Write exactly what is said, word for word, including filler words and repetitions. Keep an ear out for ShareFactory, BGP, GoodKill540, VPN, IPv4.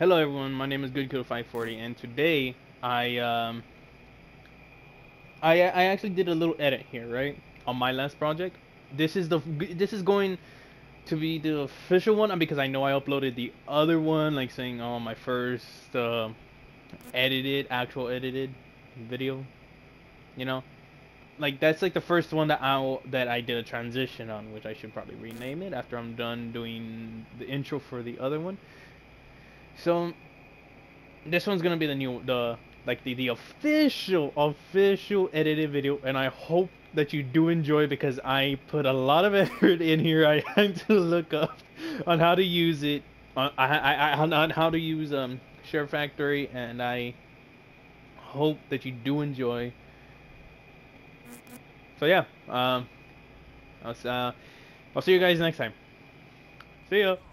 Hello everyone, my name is GoodKill five forty, and today I um I I actually did a little edit here, right, on my last project. This is the this is going to be the official one because I know I uploaded the other one, like saying, oh, my first uh, edited actual edited video, you know, like that's like the first one that I that I did a transition on, which I should probably rename it after I'm done doing the intro for the other one. So this one's gonna be the new, the like the the official official edited video, and I hope that you do enjoy because I put a lot of effort in here. I had to look up on how to use it, on I, I on, on how to use um ShareFactory, and I hope that you do enjoy. So yeah, um, I'll uh, I'll see you guys next time. See ya.